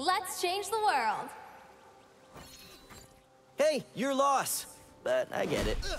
Let's change the world. Hey, your loss, but I get it. Ugh.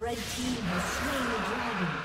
Red team has slain the dragon.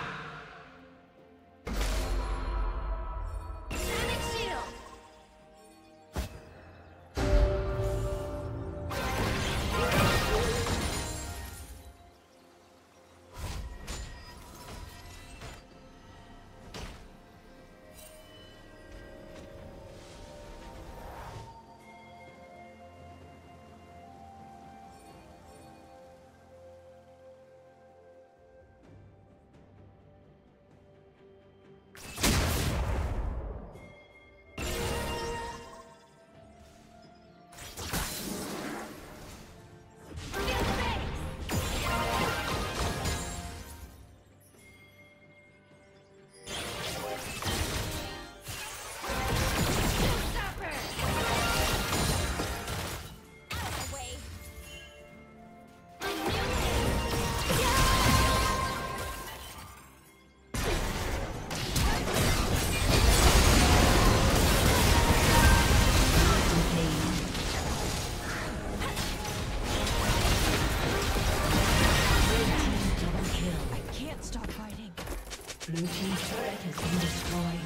Blue team's turret has been destroyed.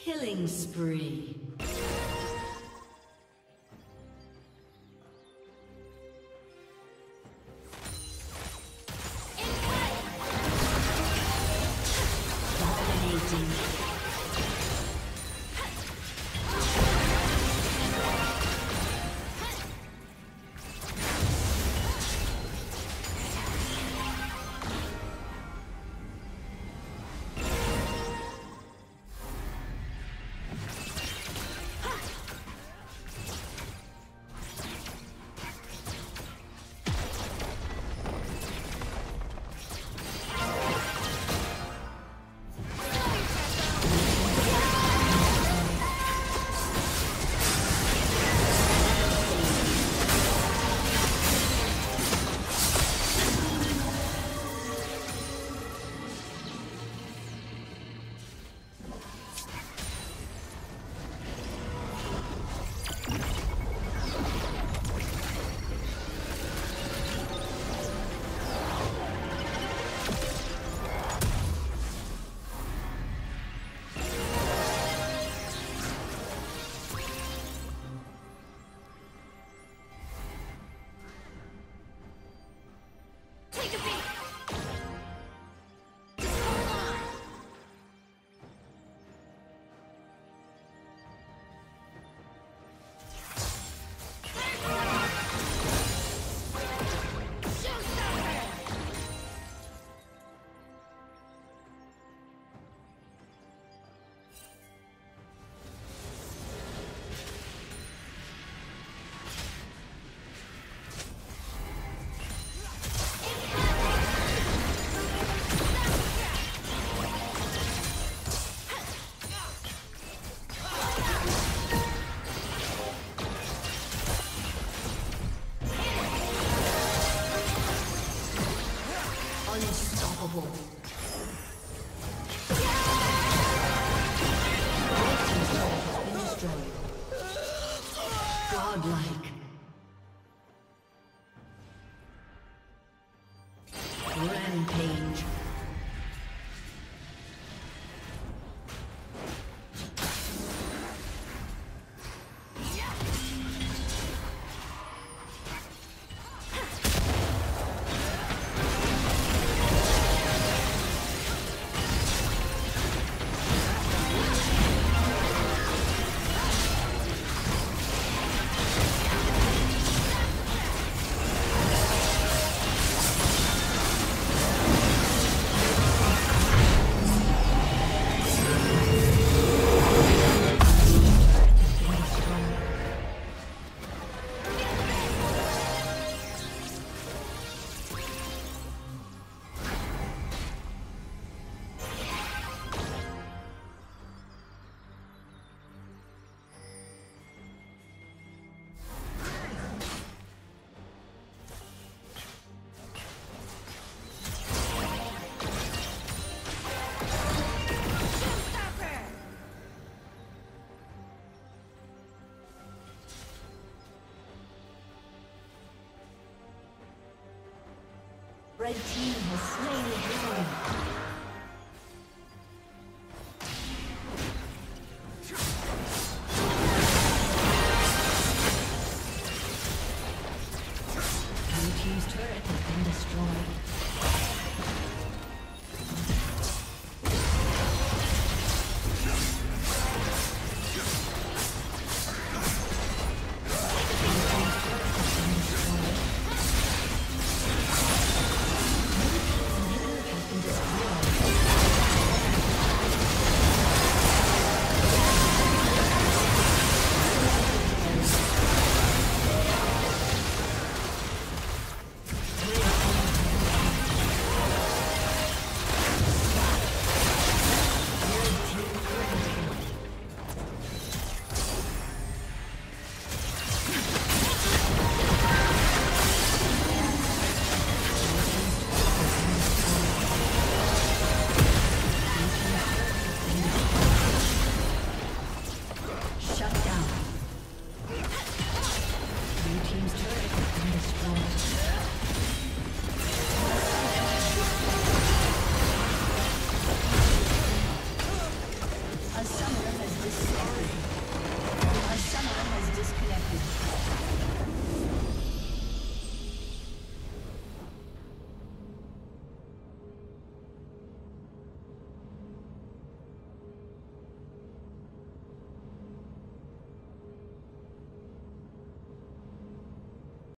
Killing spree. Blue team's turret has been destroyed. Killing spree. Stronghold. Godlike. Rampage. Red team has slain the dragon. Blue team's turret has been destroyed.